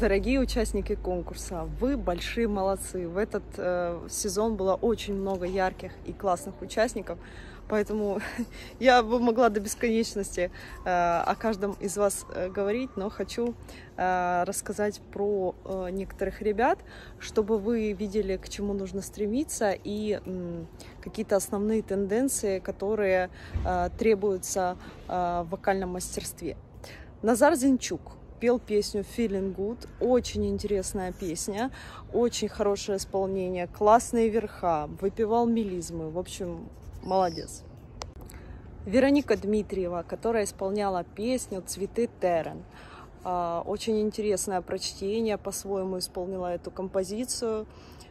Дорогие участники конкурса, вы большие молодцы. В этот сезон было очень много ярких и классных участников, поэтому я бы могла до бесконечности о каждом из вас говорить, но хочу рассказать про некоторых ребят, чтобы вы видели, к чему нужно стремиться, и какие-то основные тенденции, которые требуются в вокальном мастерстве. Назар Зинчук пел песню Feeling Good. Очень интересная песня, очень хорошее исполнение, классные верха, выпивал мелизмы. В общем, молодец. Вероника Дмитриева, которая исполняла песню «Цветы Терен». Очень интересное прочтение, по-своему исполнила эту композицию.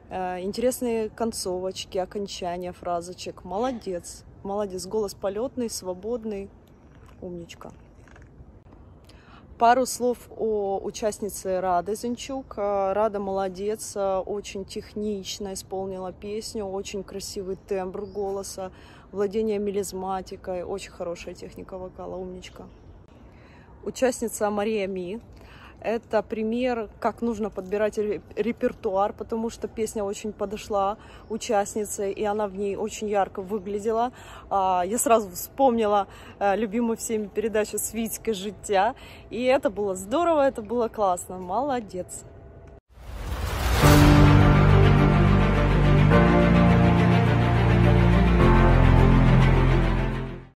Интересные концовочки, окончания фразочек. Молодец, молодец. Голос полетный, свободный. Умничка. Пару слов о участнице Рады Зинчук. Рада молодец, очень технично исполнила песню, очень красивый тембр голоса, владение мелизматикой, очень хорошая техника вокала, умничка. Участница Мария Ми. Это пример, как нужно подбирать репертуар, потому что песня очень подошла участнице, и она в ней очень ярко выглядела. Я сразу вспомнила любимую всеми передачу «Свитька. Життя», и это было здорово, это было классно, молодец.